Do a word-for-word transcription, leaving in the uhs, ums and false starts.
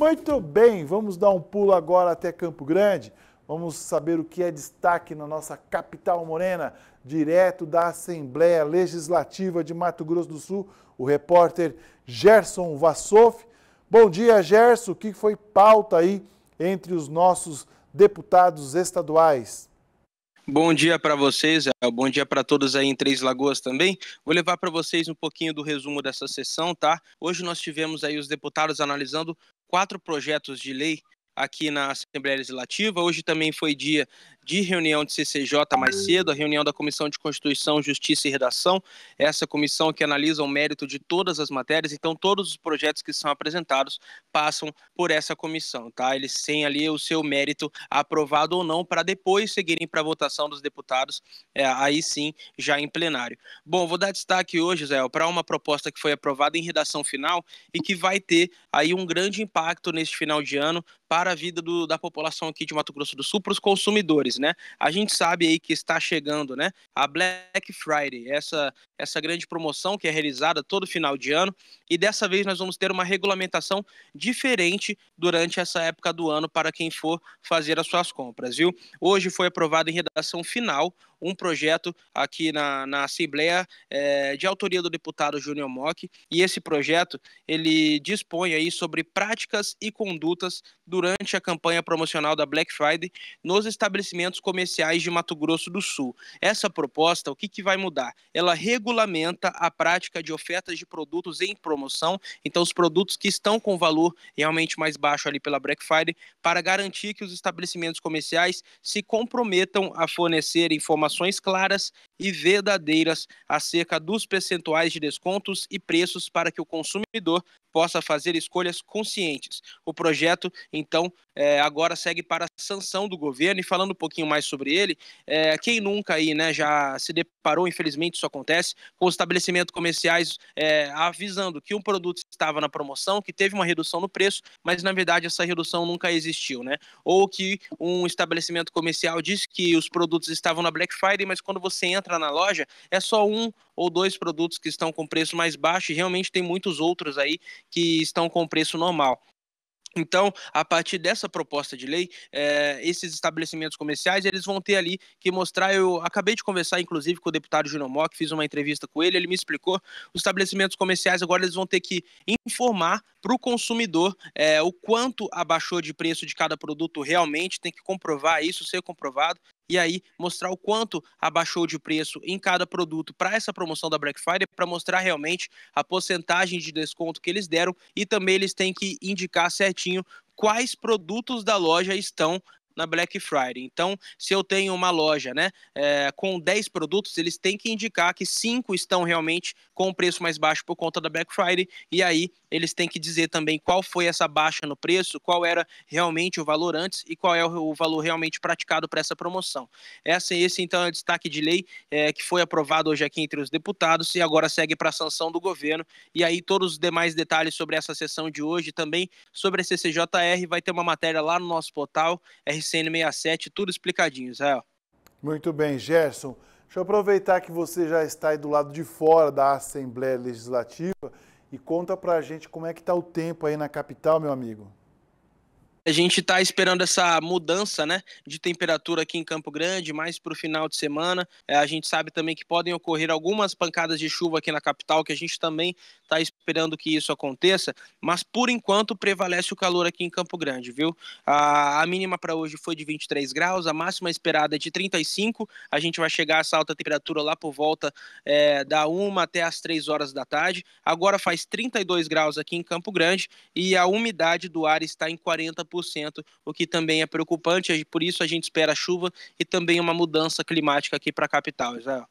Muito bem, vamos dar um pulo agora até Campo Grande. Vamos saber o que é destaque na nossa capital morena, direto da Assembleia Legislativa de Mato Grosso do Sul, o repórter Gerson Vasoff. Bom dia, Gerson. O que foi pauta aí entre os nossos deputados estaduais? Bom dia para vocês, bom dia para todos aí em Três Lagoas também. Vou levar para vocês um pouquinho do resumo dessa sessão, tá? Hoje nós tivemos aí os deputados analisando quatro projetos de lei aqui na Assembleia Legislativa. Hoje também foi dia de reunião de C C J mais cedo, a reunião da Comissão de Constituição, Justiça e Redação, essa comissão que analisa o mérito de todas as matérias. Então todos os projetos que são apresentados passam por essa comissão, tá? Eles têm ali o seu mérito aprovado ou não, para depois seguirem para a votação dos deputados, é, aí sim, já em plenário. Bom, vou dar destaque hoje, Zé, para uma proposta que foi aprovada em redação final e que vai ter aí um grande impacto neste final de ano para a vida do, da população aqui de Mato Grosso do Sul, para os consumidores, né? A gente sabe aí que está chegando, né, a Black Friday, essa, essa grande promoção que é realizada todo final de ano, e dessa vez nós vamos ter uma regulamentação diferente durante essa época do ano para quem for fazer as suas compras, viu? Hoje foi aprovado em redação final um projeto aqui na, na Assembleia, é, de autoria do deputado Júnior Mock, e esse projeto ele dispõe aí sobre práticas e condutas durante a campanha promocional da Black Friday nos estabelecimentos comerciais de Mato Grosso do Sul. Essa proposta, o que, que vai mudar? Ela regulamenta a prática de ofertas de produtos em promoção, então os produtos que estão com valor realmente mais baixo ali pela Black Friday, para garantir que os estabelecimentos comerciais se comprometam a fornecer informações claras e verdadeiras acerca dos percentuais de descontos e preços para que o consumidor possa fazer escolhas conscientes. O projeto, então, é, agora segue para a sanção do governo, e falando um pouquinho mais sobre ele, é, quem nunca aí, né, já se deparou, infelizmente isso acontece, com estabelecimentos comerciais é, avisando que um produto estava na promoção, que teve uma redução no preço, mas na verdade essa redução nunca existiu, né? Ou que um estabelecimento comercial disse que os produtos estavam na Black Friday, mas quando você entra na loja, é só um ou dois produtos que estão com preço mais baixo, e realmente tem muitos outros aí que estão com preço normal. Então, a partir dessa proposta de lei, é, esses estabelecimentos comerciais, eles vão ter ali que mostrar. Eu acabei de conversar, inclusive, com o deputado Júnior Mock, fiz uma entrevista com ele, ele me explicou, os estabelecimentos comerciais agora eles vão ter que informar para o consumidor é, o quanto abaixou de preço de cada produto realmente, tem que comprovar isso, ser comprovado, e aí mostrar o quanto abaixou de preço em cada produto para essa promoção da Black Friday, para mostrar realmente a porcentagem de desconto que eles deram, e também eles têm que indicar certinho quais produtos da loja estão na Black Friday. Então, se eu tenho uma loja, né, é, com dez produtos, eles têm que indicar que cinco estão realmente com o preço mais baixo por conta da Black Friday, e aí eles têm que dizer também qual foi essa baixa no preço, qual era realmente o valor antes e qual é o valor realmente praticado para essa promoção. Essa, esse, então, é o destaque de lei é, que foi aprovado hoje aqui entre os deputados e agora segue para a sanção do governo, e aí todos os demais detalhes sobre essa sessão de hoje, também sobre a C C J R, vai ter uma matéria lá no nosso portal, é C N sessenta e sete, tudo explicadinho, Israel. Muito bem, Gerson. Deixa eu aproveitar que você já está aí do lado de fora da Assembleia Legislativa e conta pra gente como é que tá o tempo aí na capital, meu amigo. A gente está esperando essa mudança, né, de temperatura aqui em Campo Grande, mais para o final de semana. É, a gente sabe também que podem ocorrer algumas pancadas de chuva aqui na capital, que a gente também está esperando que isso aconteça, mas por enquanto prevalece o calor aqui em Campo Grande, viu? A, a mínima para hoje foi de vinte e três graus, a máxima esperada é de trinta e cinco, a gente vai chegar a essa alta temperatura lá por volta é, da uma até as três horas da tarde. Agora faz trinta e dois graus aqui em Campo Grande e a umidade do ar está em quarenta por cento. O que também é preocupante, por isso a gente espera chuva e também uma mudança climática aqui para a capital, Israel.